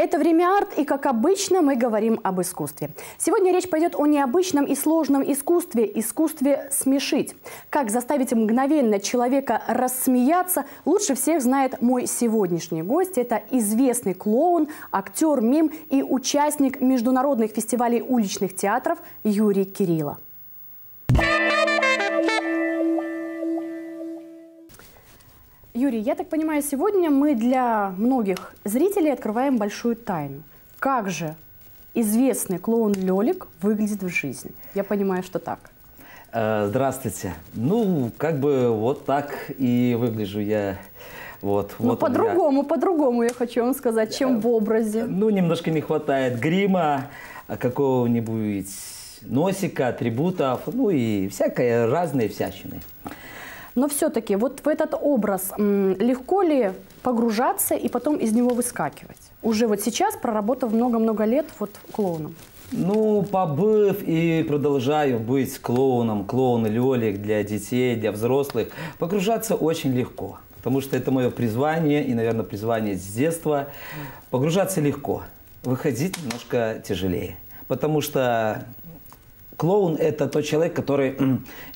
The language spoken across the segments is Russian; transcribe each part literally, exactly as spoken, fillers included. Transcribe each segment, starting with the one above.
Это «Время арт», и, как обычно, мы говорим об искусстве. Сегодня речь пойдет о необычном и сложном искусстве – искусстве смешить. Как заставить мгновенно человека рассмеяться, лучше всех знает мой сегодняшний гость. Это известный клоун, актер, мим и участник международных фестивалей уличных театров Юрий Кирилло. Юрий, я так понимаю, сегодня мы для многих зрителей открываем большую тайну. Как же известный клоун Лелик выглядит в жизни? Я понимаю, что так. Здравствуйте. Ну, как бы вот так и выгляжу я. Вот, ну, вот по-другому, по-другому, я хочу вам сказать, чем в образе. Ну, немножко не хватает грима, какого-нибудь носика, атрибутов, ну и всякое разные всячины. Но все-таки вот в этот образ легко ли погружаться и потом из него выскакивать? Уже вот сейчас, проработав много-много лет вот клоуном. Ну, побыв и продолжаю быть клоуном, клоун Лелик для детей, для взрослых, погружаться очень легко. Потому что это мое призвание и, наверное, призвание с детства. Погружаться легко, выходить немножко тяжелее. Потому что... клоун – это тот человек, который…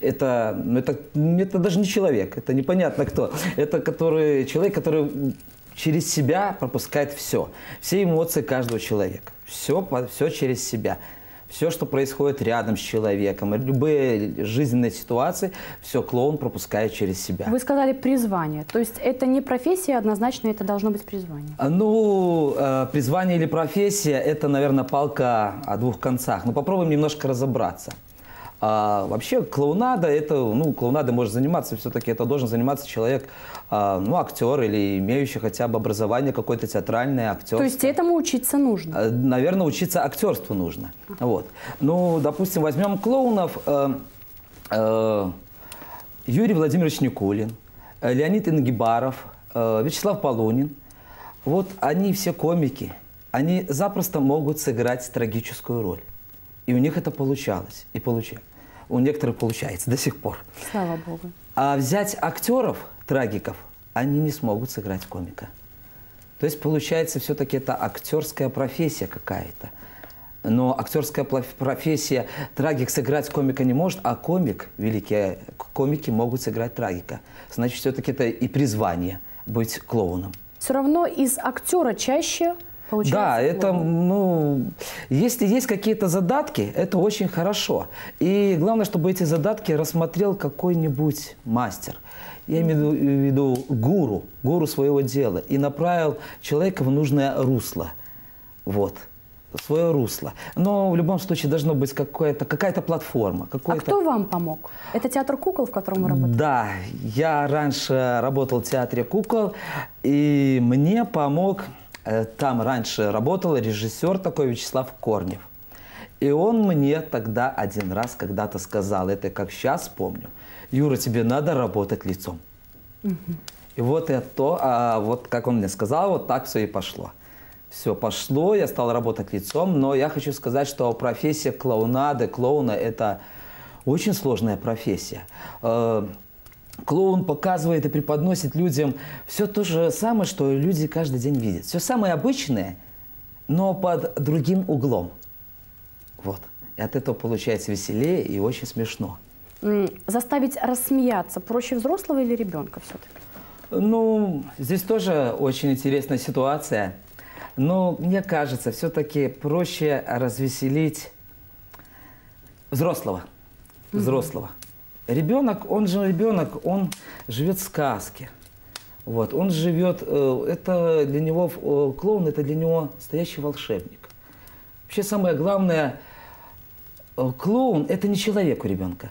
Это, это, это даже не человек, это непонятно кто. Это который, человек, который через себя пропускает все. Все эмоции каждого человека. Все, все через себя. Все, что происходит рядом с человеком. Любые жизненные ситуации, все клоун пропускает через себя. Вы сказали призвание. То есть это не профессия, однозначно это должно быть призвание. Ну, призвание или профессия – это, наверное, палка о двух концах. Но попробуем немножко разобраться. А, вообще клоунада, это, ну, клоунада может заниматься, все-таки это должен заниматься человек, а, ну, актер или имеющий хотя бы образование какое-то театральное, актерство. То есть этому учиться нужно? А, наверное, учиться актерству нужно. А. Вот. Ну, допустим, возьмем клоунов. Э, э, Юрий Владимирович Никулин, э, Леонид Ингибаров, э, Вячеслав Полунин. Вот они все комики, они запросто могут сыграть трагическую роль. И у них это получалось, и получилось. У некоторых получается до сих пор. Слава Богу. А взять актеров, трагиков, они не смогут сыграть комика. То есть получается, все-таки это актерская профессия какая-то. Но актерская профессия, трагик сыграть комика не может, а комик, великие комики могут сыграть трагика. Значит, все-таки это и призвание быть клоуном. Все равно из актера чаще... Да, это, ну, если есть какие-то задатки, это очень хорошо. И главное, чтобы эти задатки рассмотрел какой-нибудь мастер. Я имею в виду гуру, гуру своего дела. И направил человека в нужное русло. Вот. Свое русло. Но в любом случае должна быть какая-то какая-то платформа. А кто вам помог? Это театр кукол, в котором вы работаете? Да, я раньше работал в театре кукол, и мне помог... Там раньше работал режиссер такой Вячеслав Корнев. И он мне тогда один раз когда-то сказал, это как сейчас помню, Юра, тебе надо работать лицом. Угу. И вот это, а вот как он мне сказал, вот так все и пошло. Все пошло, я стал работать лицом, но я хочу сказать, что профессия клоунады, клоуна – это очень сложная профессия. Клоун показывает и преподносит людям все то же самое, что люди каждый день видят. Все самое обычное, но под другим углом. Вот. И от этого получается веселее и очень смешно. Заставить рассмеяться проще взрослого или ребенка все-таки? Ну, здесь тоже очень интересная ситуация. Но мне кажется, все-таки проще развеселить взрослого. Взрослого. Mm-hmm. Ребенок, он же ребенок, он живет в сказке. Вот, он живет, это для него, клоун, это для него настоящий волшебник. Вообще самое главное, клоун – это не человек у ребенка.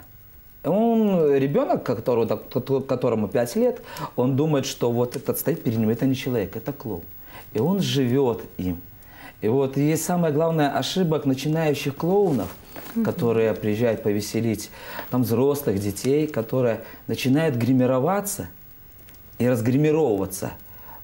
Он ребенок, которому пять лет, он думает, что вот этот стоит перед ним, это не человек, это клоун. И он живет им. И вот есть самая главная ошибка начинающих клоунов, Mm-hmm. которые приезжают повеселить там взрослых, детей, которые начинают гримироваться и разгримировываться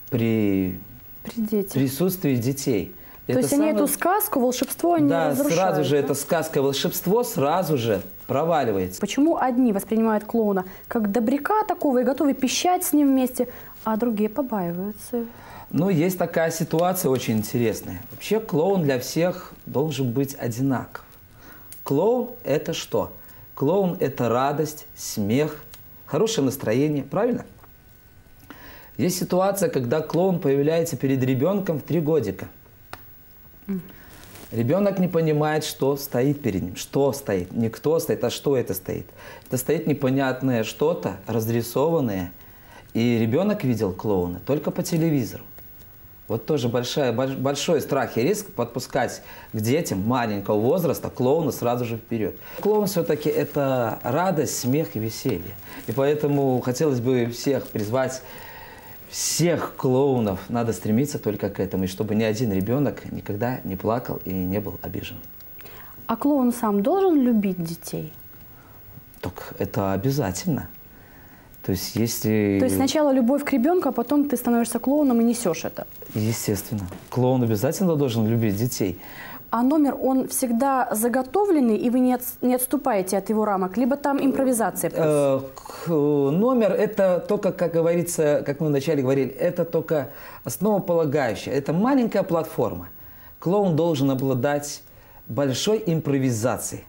при, при детях. присутствии детей. То это есть самое... они эту сказку, волшебство они да, разрушают. Сразу же да? эта сказка и волшебство сразу же проваливается. Почему одни воспринимают клоуна как добряка такого и готовы пищать с ним вместе, а другие побаиваются? Ну, есть такая ситуация очень интересная. Вообще клоун для всех должен быть одинаков. Клоун – это что? Клоун – это радость, смех, хорошее настроение, правильно? Есть ситуация, когда клоун появляется перед ребенком в три годика. Ребенок не понимает, что стоит перед ним. Что стоит? Не кто стоит, а что это стоит. Это стоит непонятное что-то, разрисованное. И ребенок видел клоуна только по телевизору. Вот тоже большая, большой страх и риск подпускать к детям маленького возраста клоуна сразу же вперед. Клоун все-таки это радость, смех и веселье. И поэтому хотелось бы всех призвать, всех клоунов надо стремиться только к этому, и чтобы ни один ребенок никогда не плакал и не был обижен. А клоун сам должен любить детей? Так это обязательно. То есть, если... То есть сначала любовь к ребенку, а потом ты становишься клоуном и несешь это? Естественно. Клоун обязательно должен любить детей. А номер, он всегда заготовленный, и вы не, от, не отступаете от его рамок? Либо там импровизация? Э, э, номер – это только, как говорится, как мы вначале говорили, это только основополагающая, это маленькая платформа. Клоун должен обладать большой импровизацией.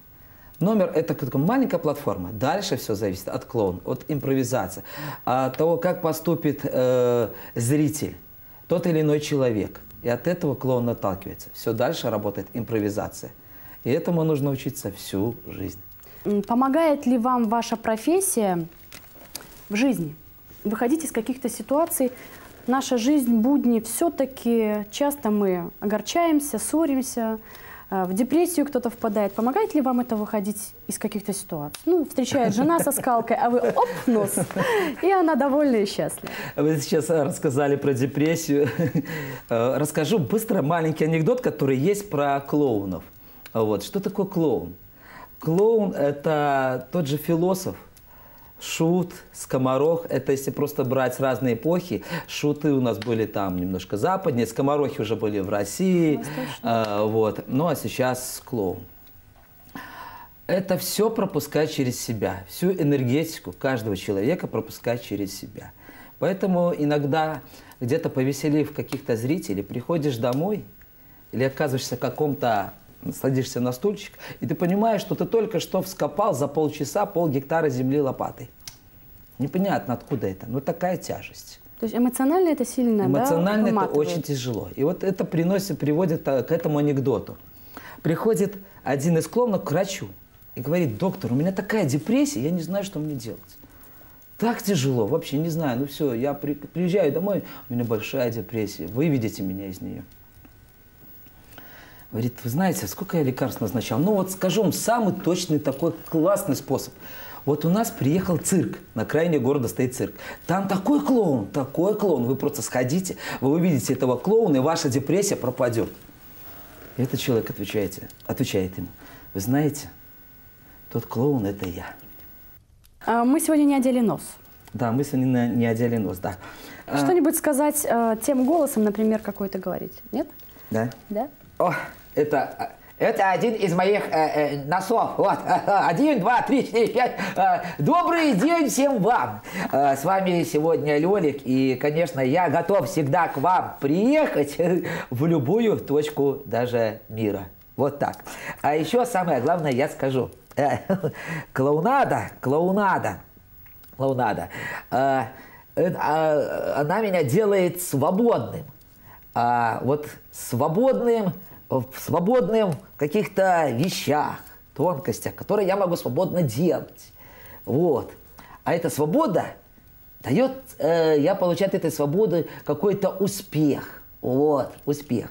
Номер – это только маленькая платформа. Дальше все зависит от клоуна, от импровизации, от того, как поступит э, зритель, тот или иной человек. И от этого клоун отталкивается. Все дальше работает импровизация. И этому нужно учиться всю жизнь. Помогает ли вам ваша профессия в жизни? Выходить из каких-то ситуаций. Наша жизнь, будни, все-таки часто мы огорчаемся, ссоримся. В депрессию кто-то впадает. Помогает ли вам это выходить из каких-то ситуаций? Ну, встречает жена со скалкой, а вы оп, нос, и она довольна и счастлива. Вы сейчас рассказали про депрессию. Расскажу быстро маленький анекдот, который есть про клоунов. Вот. Что такое клоун? Клоун – это тот же философ. Шут, скоморох, это если просто брать разные эпохи. Шуты у нас были там немножко западнее, скоморохи уже были в России. Э, вот. Ну а сейчас клоун. Это все пропускать через себя, всю энергетику каждого человека пропускать через себя. Поэтому иногда где-то повеселив каких-то зрителей, приходишь домой или оказываешься в каком-то... садишься на стульчик, и ты понимаешь, что ты только что вскопал за полчаса полгектара земли лопатой. Непонятно, откуда это, но такая тяжесть. То есть эмоционально это сильно, эмоционально да, это очень тяжело. И вот это приносит, приводит к этому анекдоту. Приходит один из клоунов к врачу и говорит: доктор, у меня такая депрессия, я не знаю, что мне делать. Так тяжело, вообще не знаю, ну все, я при, приезжаю домой, у меня большая депрессия, выведите меня из нее. Говорит: вы знаете, сколько я лекарств назначал? Ну вот скажу вам самый точный такой классный способ. Вот у нас приехал цирк, на окраине города стоит цирк. Там такой клоун, такой клоун. Вы просто сходите, вы увидите этого клоуна, и ваша депрессия пропадет. И этот человек отвечает, отвечает ему: вы знаете, тот клоун – это я. А мы сегодня не одели нос. Да, мы сегодня не одели нос, да. Что-нибудь сказать э, тем голосом, например, какой-то говорить, нет? Да. Да? О, это, это один из моих э, э, носов. Вот. Один, два, три, четыре, пять. Добрый день всем вам. С вами сегодня Лелик. И, конечно, я готов всегда к вам приехать в любую точку даже мира. Вот так. А еще самое главное я скажу. Клоунада, клоунада, клоунада. Она меня делает свободным. А вот свободным, свободным в каких-то вещах, тонкостях, которые я могу свободно делать. Вот. А эта свобода дает, э, я получаю от этой свободы какой-то успех. Вот, успех.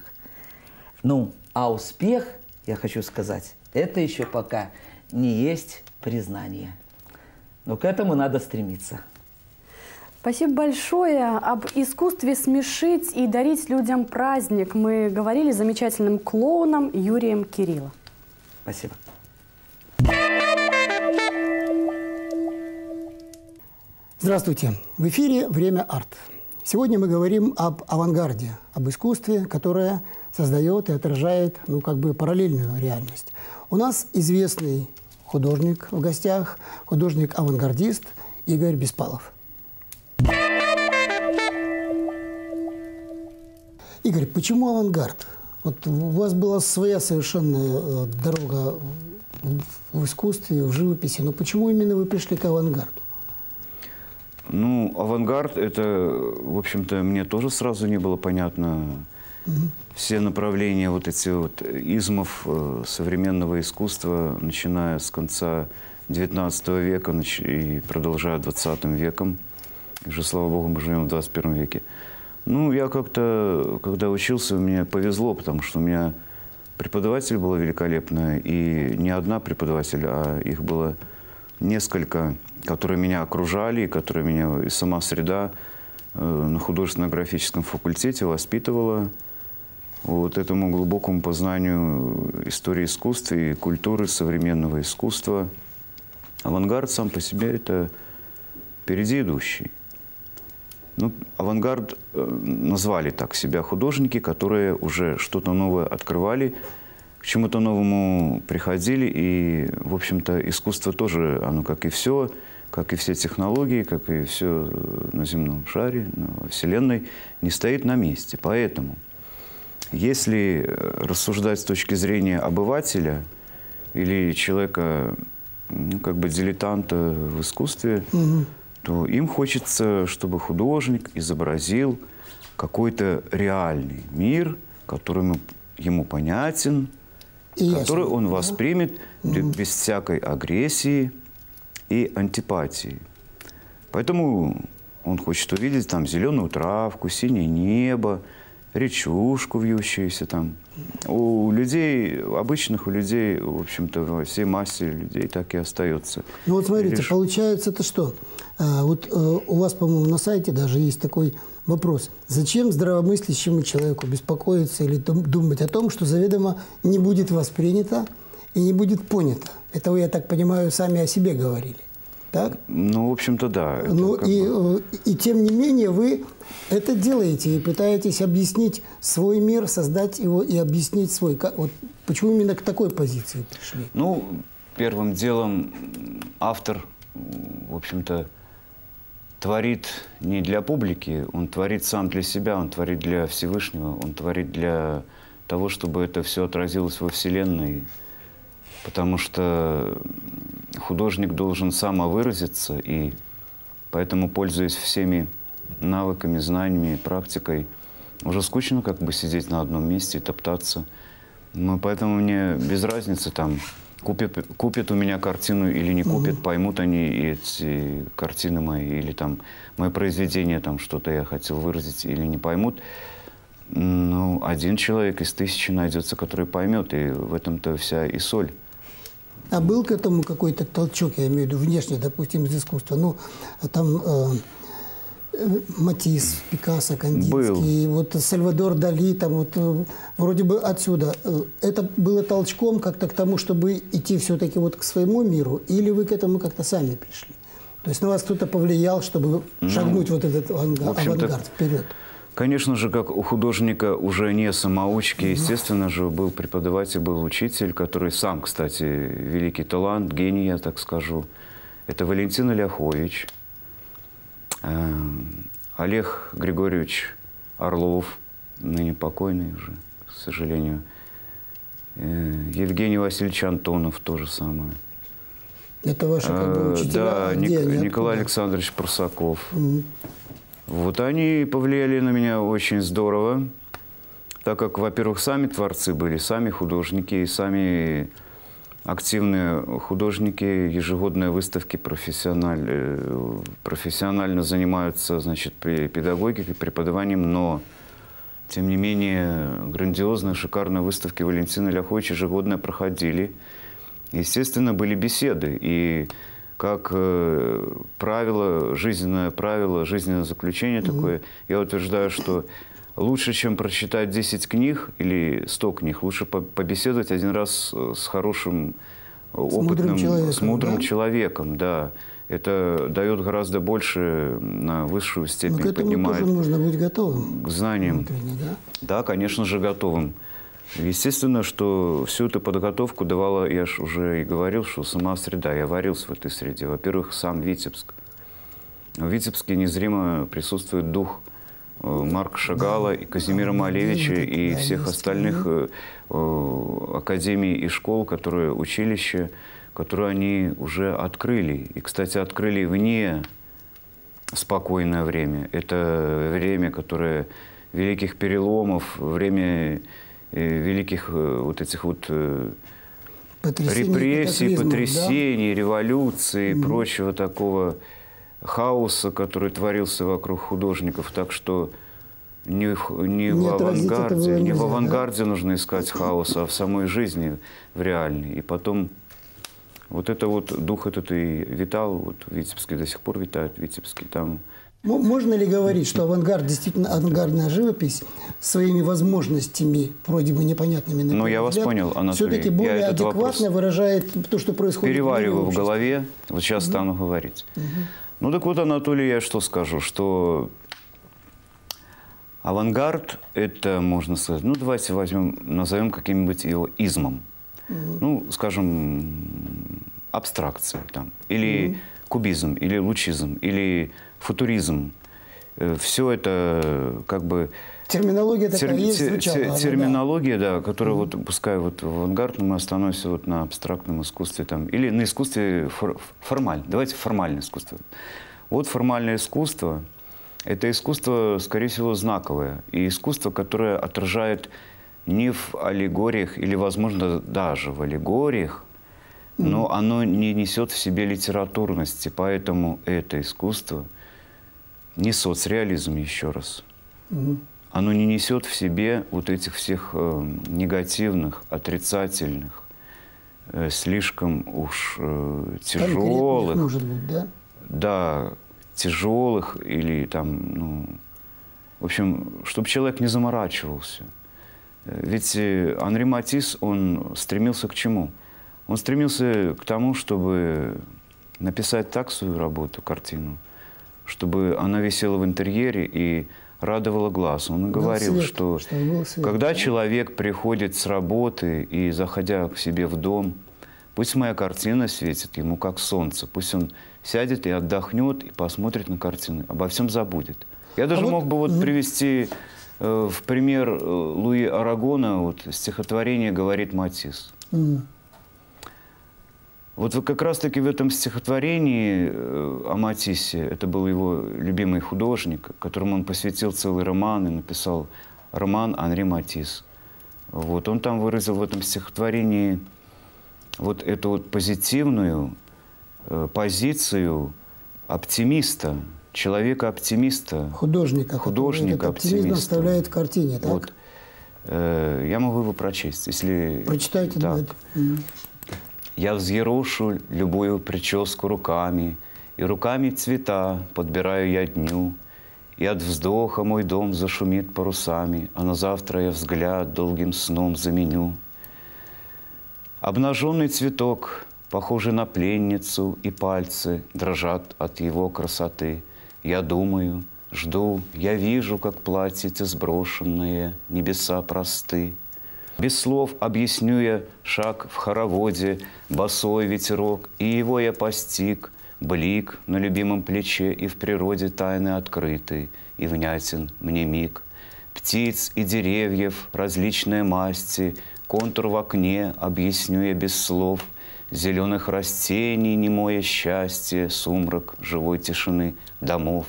Ну, а успех, я хочу сказать, это еще пока не есть признание. Но к этому надо стремиться. Спасибо большое. Об искусстве смешить и дарить людям праздник мы говорили с замечательным клоуном Юрием Кириллом. Спасибо. Здравствуйте! В эфире «Время арт». Сегодня мы говорим об авангарде, об искусстве, которое создает и отражает, ну, как бы параллельную реальность. У нас известный художник в гостях, художник-авангардист Игорь Беспалов. Игорь, почему авангард? Вот у вас была своя совершенно дорога в искусстве, в живописи, но почему именно вы пришли к авангарду? Ну, авангард, это, в общем-то, мне тоже сразу не было понятно. Угу. Все направления вот эти вот измов современного искусства, начиная с конца девятнадцатого века и продолжая двадцатым веком. Уже, слава богу, мы живем в двадцать первом веке. Ну, я как-то, когда учился, мне повезло, потому что у меня преподаватель была великолепная. И не одна преподаватель, а их было несколько, которые меня окружали, которые меня и сама среда э, на художественно-графическом факультете воспитывала вот этому глубокому познанию истории искусства и культуры современного искусства. Авангард сам по себе – это впереди идущий. Ну, авангард э, назвали так себя художники, которые уже что-то новое открывали, к чему-то новому приходили, и, в общем-то, искусство тоже, оно как и все, как и все технологии, как и все на земном шаре, на Вселенной, не стоит на месте. Поэтому, если рассуждать с точки зрения обывателя или человека, ну, как бы дилетанта в искусстве, угу, то им хочется, чтобы художник изобразил какой-то реальный мир, который ему понятен, и который ясно, он воспримет, да? Без всякой агрессии и антипатии. Поэтому он хочет увидеть там зеленую травку, синее небо, речушку вьющуюся там. У людей, обычных у людей, в общем-то, во всей массе людей так и остается. Ну вот смотрите, Реш... получается это что? Вот у вас, по-моему, на сайте даже есть такой вопрос. Зачем здравомыслящему человеку беспокоиться или думать о том, что заведомо не будет воспринято и не будет понято? Это вы, я так понимаю, сами о себе говорили, так? Ну, в общем-то, да. Ну, и, бы... и тем не менее вы это делаете и пытаетесь объяснить свой мир, создать его и объяснить свой. Как, вот, почему именно к такой позиции пришли? Ну, первым делом автор, в общем-то, творит не для публики, он творит сам для себя, он творит для Всевышнего, он творит для того, чтобы это все отразилось во Вселенной. Потому что художник должен самовыразиться, и поэтому, пользуясь всеми навыками, знаниями, практикой, уже скучно как бы сидеть на одном месте и топтаться. Но поэтому мне без разницы там... Купят, купят у меня картину или не купят, угу, поймут они эти картины мои, или там мое произведение, там что-то я хотел выразить, или не поймут. Ну, один человек из тысячи найдется, который поймет, и в этом-то вся и соль. А был к этому какой-то толчок, я имею в виду, внешне, допустим, из искусства? Ну, там э, Матисс, Пикассо, Кандинский, был. Вот Сальвадор Дали, там вот вроде бы отсюда. Это было толчком как-то к тому, чтобы идти все-таки вот к своему миру? Или вы к этому как-то сами пришли? То есть на вас кто-то повлиял, чтобы ну, шагнуть вот этот авангард вперед? Конечно же, как у художника уже не самоучки, естественно же, был преподаватель, был учитель, который сам, кстати, великий талант, гений, я так скажу. Это Валентин Ляхович, Олег Григорьевич Орлов, ныне покойный уже, к сожалению, Евгений Васильевич Антонов, то же самое. Это ваши как бы учителя? Да, Ник Николай Александрович Просаков. Mm-hmm. Вот они повлияли на меня очень здорово, так как, во-первых, сами творцы были, сами художники, и сами активные художники, ежегодные выставки профессиональ... профессионально занимаются, значит, педагогикой, преподаванием, но, тем не менее, грандиозные, шикарные выставки Валентина Ляховича ежегодно проходили. Естественно, были беседы, и... Как э, правило, жизненное правило, жизненное заключение такое, я утверждаю, что лучше, чем прочитать десять книг или сто книг, лучше по побеседовать один раз с хорошим, опытным, с мудрым человеком, с мудрым да? человеком да. это дает гораздо больше, на высшую степень поднимает. Но к этому поднимает тоже нужно быть готовым. К знаниям. Да? Да, конечно же, готовым. Естественно, что всю эту подготовку давала, я же уже и говорил, что сама среда. Я варился в этой среде. Во-первых, сам Витебск. В Витебске незримо присутствует дух Марка Шагала, да, и Казимира Малевича, да, и всех да, остальных да. академий и школ, которые училища, которые они уже открыли. И, кстати, открыли в неспокойное время. Это время, которое великих переломов, время великих вот этих вот потрясений, репрессий, потрясений, да? революций mm-hmm. и прочего такого хаоса, который творился вокруг художников. Так что не, не, не, в, авангарде, не нельзя, в авангарде да? нужно искать хаос, а в самой жизни, в реальной. И потом вот это вот, дух этот и витал, вот в Витебске до сих пор витает, в Витебске там... Можно ли говорить, что авангард, действительно авангардная живопись, своими возможностями, вроде бы непонятными, но я вас понял, Анатолий, все-таки более адекватно выражает то, что происходит? Перевариваю в голове, вот сейчас угу. стану говорить. Угу. Ну так вот, Анатолий, я что скажу, что авангард, это можно сказать, ну давайте возьмем, назовем каким-нибудь его измом. Угу. Ну, скажем, абстракция там, или угу. кубизм, или лучизм, или... футуризм. Все это как бы... Терминология такая тер, есть, звучала, тер, терминология, да, да которая mm-hmm. вот, пускай вот в авангард, мы остановимся вот на абстрактном искусстве там, или на искусстве фор, формально. Давайте формальное искусство. Вот формальное искусство, это искусство, скорее всего, знаковое. И искусство, которое отражает не в аллегориях, или, возможно, даже в аллегориях, mm-hmm. но оно не несет в себе литературности. Поэтому это искусство... Не соцреализм, еще раз. Угу. Оно не несет в себе вот этих всех э, негативных, отрицательных, э, слишком уж э, тяжелых. Может быть, да? Да, тяжелых или там, ну... В общем, чтобы человек не заморачивался. Ведь Анри Матисс, он стремился к чему? Он стремился к тому, чтобы написать так свою работу, картину, чтобы она висела в интерьере и радовала глаз. Он говорил, свет, что, что свет, когда да. человек приходит с работы и, заходя к себе в дом, пусть моя картина светит ему, как солнце. Пусть он сядет и отдохнет, и посмотрит на картины, обо всем забудет. Я даже а мог вот... бы вот привести э, в пример э, Луи Арагона, вот, стихотворение «Говорит Матисс». Mm. Вот как раз-таки в этом стихотворении о Матиссе, это был его любимый художник, которому он посвятил целый роман и написал роман «Анри Матисс». Вот, он там выразил в этом стихотворении вот эту вот позитивную позицию оптимиста, человека-оптимиста. Художника. Художника-оптимиста. Оставляет в картине, так? Вот. Я могу его прочесть, если... Прочитайте, да. Я взъерошу любую прическу руками, и руками цвета подбираю я дню. И от вздоха мой дом зашумит парусами, а на завтра я взгляд долгим сном заменю. Обнаженный цветок, похожий на пленницу, и пальцы дрожат от его красоты. Я думаю, жду, я вижу, как платьице сброшенное, небеса просты. Без слов объясню я шаг в хороводе, босой ветерок, и его я постиг, блик на любимом плече, и в природе тайны открыты, и внятен мне миг. Птиц и деревьев различные масти, контур в окне объясню я без слов, зеленых растений немое счастье, сумрак живой тишины домов.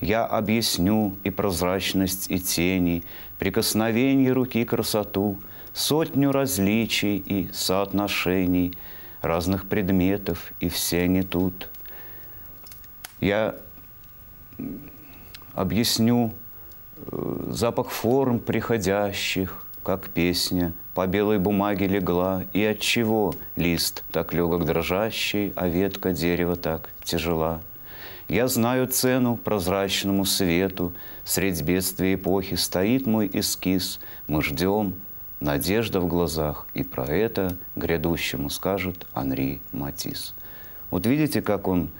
Я объясню и прозрачность, и тени, прикосновение руки красоту, сотню различий и соотношений разных предметов, и все они тут. Я объясню запах форм приходящих, как песня по белой бумаге легла, и отчего лист так легок дрожащий, а ветка дерева так тяжела. Я знаю цену прозрачному свету, средь бедствия эпохи стоит мой эскиз, мы ждем, надежда в глазах, и про это грядущему скажет Анри Матисс. Вот видите, как он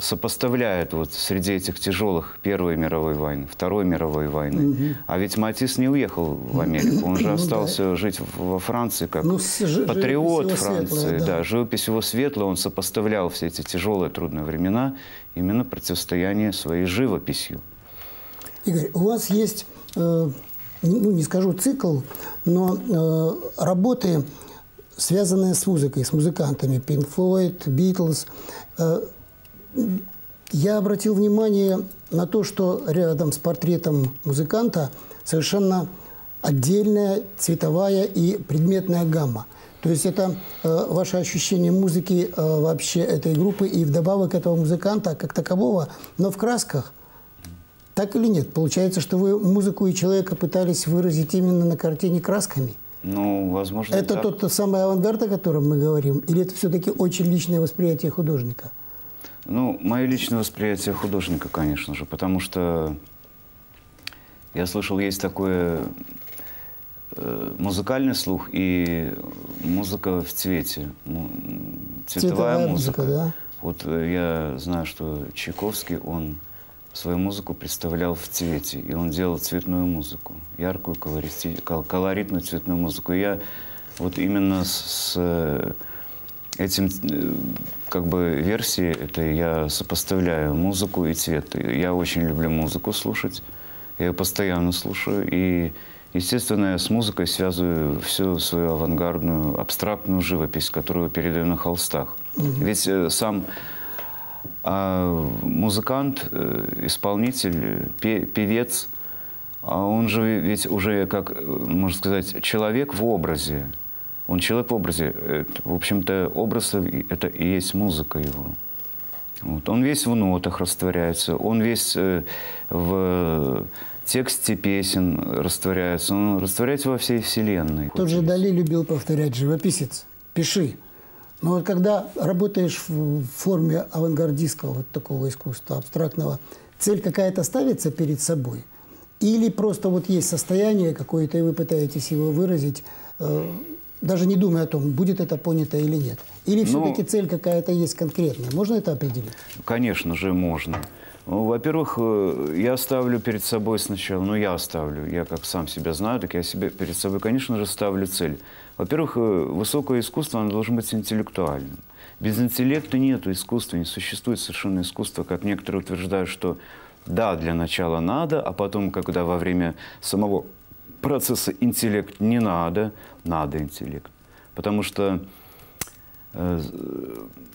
сопоставляют вот среди этих тяжелых Первой мировой войны, Второй мировой войны. Угу. А ведь Матисс не уехал в Америку, он же ну, остался да. жить во Франции как ну, патриот Франции. Светлая, да. Да, живопись его светлая, он сопоставлял все эти тяжелые трудные времена, именно противостояние своей живописью. Игорь, у вас есть, э, ну, не скажу цикл, но э, работы, связанные с музыкой, с музыкантами, Pink Floyd, Beatles. Э, Я обратил внимание на то, что рядом с портретом музыканта совершенно отдельная цветовая и предметная гамма. То есть это э, ваше ощущение музыки э, вообще этой группы и вдобавок этого музыканта как такового, но в красках. Так или нет? Получается, что вы музыку и человека пытались выразить именно на картине красками? Ну, возможно, это тот -то самый авангард, о котором мы говорим? Или это все-таки очень личное восприятие художника? Ну, мое личное восприятие художника, конечно же, потому что я слышал, есть такой э, музыкальный слух и музыка в цвете, цветовая, цветовая музыка. музыка да? Вот я знаю, что Чайковский, он свою музыку представлял в цвете, и он делал цветную музыку, яркую, колоритную цветную музыку. И я вот именно с... с Этим, как бы, версии, это я сопоставляю музыку и цвет. Я очень люблю музыку слушать, я ее постоянно слушаю. И, естественно, я с музыкой связываю всю свою авангардную, абстрактную живопись, которую передаю на холстах. Mm-hmm. Ведь сам а, музыкант, исполнитель, певец, а он же ведь уже, как можно сказать, человек в образе. Он человек в образе. В общем-то, образ – это и есть музыка его. Вот. Он весь в нотах растворяется, он весь в тексте песен растворяется, он растворяется во всей вселенной. Тот же Дали любил повторять: живописец, пиши. Но вот когда работаешь в форме авангардистского вот такого искусства, абстрактного, цель какая-то ставится перед собой? Или просто вот есть состояние какое-то, и вы пытаетесь его выразить, даже не думая о том, будет это понято или нет? Или все-таки ну, цель какая-то есть конкретная? Можно это определить? Конечно же, можно. Ну, во-первых, я ставлю перед собой сначала, ну, я ставлю, я как сам себя знаю, так я себе перед собой, конечно же, ставлю цель. Во-первых, высокое искусство, оно должно быть интеллектуальным. Без интеллекта нет искусства, не существует совершенно искусства, как некоторые утверждают, что да, для начала надо, а потом, когда во время самого процесса интеллект не надо, надо интеллект. Потому что э,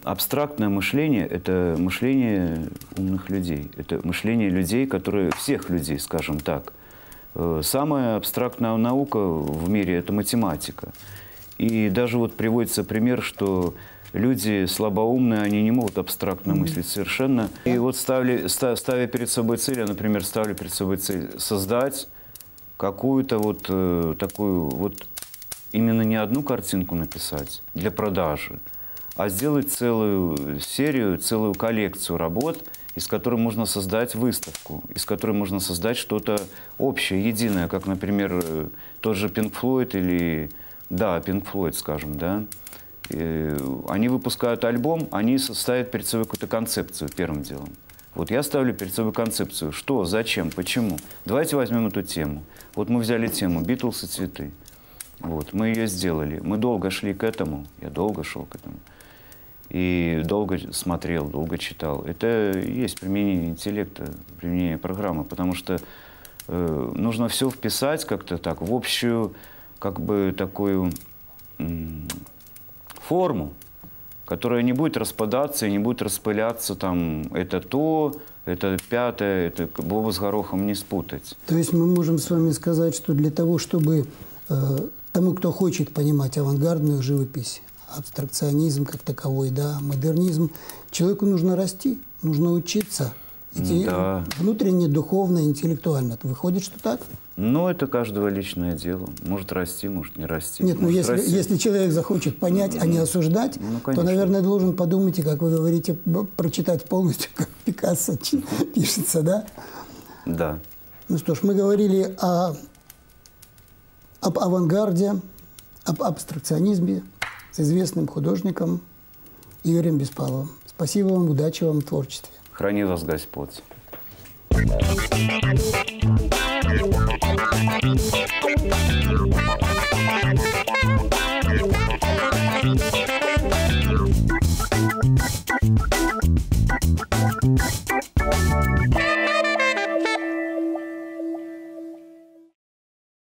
абстрактное мышление – это мышление умных людей. Это мышление людей, которые, всех людей, скажем так. Э, самая абстрактная наука в мире – это математика. И даже вот приводится пример, что люди слабоумные, они не могут абстрактно мыслить совершенно. И вот ставили, ста, ставя перед собой цель, я, например, ставлю перед собой цель создать какую-то вот э, такую вот, именно не одну картинку написать для продажи, а сделать целую серию, целую коллекцию работ, из которой можно создать выставку, из которой можно создать что-то общее, единое, как, например, тот же Pink Floyd или, да, Pink Floyd, скажем, да. И они выпускают альбом, они составят перед собой какую-то концепцию первым делом. Вот я ставлю перед собой концепцию, что, зачем, почему. Давайте возьмем эту тему. Вот мы взяли тему «Битлз и цветы». Вот, мы ее сделали. Мы долго шли к этому, я долго шел к этому. И долго смотрел, долго читал. Это и есть применение интеллекта, применение программы, потому что э, нужно все вписать как-то так в общую, как бы, такую форму, которая не будет распадаться и не будет распыляться, там, это то, это пятое, это бобу с горохом не спутать. То есть мы можем с вами сказать, что для того, чтобы э, тому, кто хочет понимать авангардную живопись, абстракционизм как таковой, да, модернизм, человеку нужно расти, нужно учиться. Идти да. Внутренне, духовно, интеллектуально. Это выходит, что так? Ну, это каждого личное дело. Может расти, может не расти. Нет, ну если, если человек захочет понять, ну, а не осуждать, ну, то, наверное, должен подумать, и, как вы говорите, прочитать полностью, как Пикассо пишется, да? Да. Ну что ж, мы говорили о, об авангарде, об абстракционизме с известным художником Игорем Беспаловым. Спасибо вам, удачи вам в творчестве. Храни вас Господь.